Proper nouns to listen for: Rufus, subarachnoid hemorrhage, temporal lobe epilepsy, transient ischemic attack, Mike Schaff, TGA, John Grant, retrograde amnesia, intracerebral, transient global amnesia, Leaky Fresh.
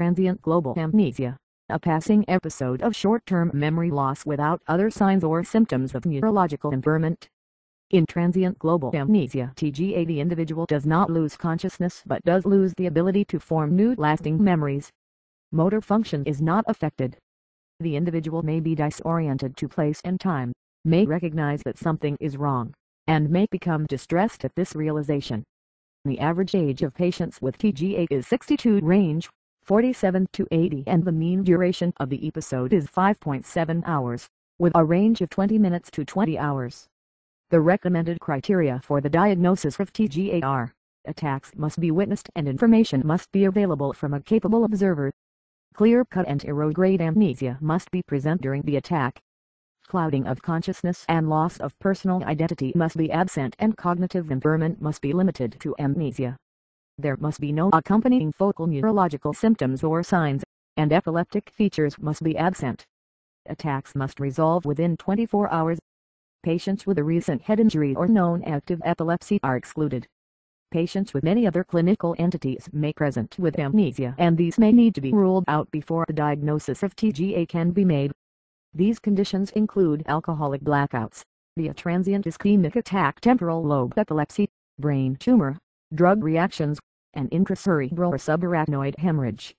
transient global amnesia, a passing episode of short-term memory loss without other signs or symptoms of neurological impairment. In transient global amnesia (TGA), the individual does not lose consciousness but does lose the ability to form new lasting memories. Motor function is not affected. The individual may be disoriented to place and time, may recognize that something is wrong, and may become distressed at this realization. The average age of patients with TGA is 62, range 47 to 80, and the mean duration of the episode is 5.7 hours, with a range of 20 minutes to 20 hours. The recommended criteria for the diagnosis of TGA are: attacks must be witnessed and information must be available from a capable observer. Clear-cut and retrograde amnesia must be present during the attack. Clouding of consciousness and loss of personal identity must be absent, and cognitive impairment must be limited to amnesia. There must be no accompanying focal neurological symptoms or signs, and epileptic features must be absent. Attacks must resolve within 24 hours. Patients with a recent head injury or known active epilepsy are excluded. Patients with many other clinical entities may present with amnesia, and these may need to be ruled out before the diagnosis of TGA can be made. These conditions include alcoholic blackouts, the transient ischemic attack, temporal lobe epilepsy, brain tumor, drug reactions, and intracerebral or subarachnoid hemorrhage.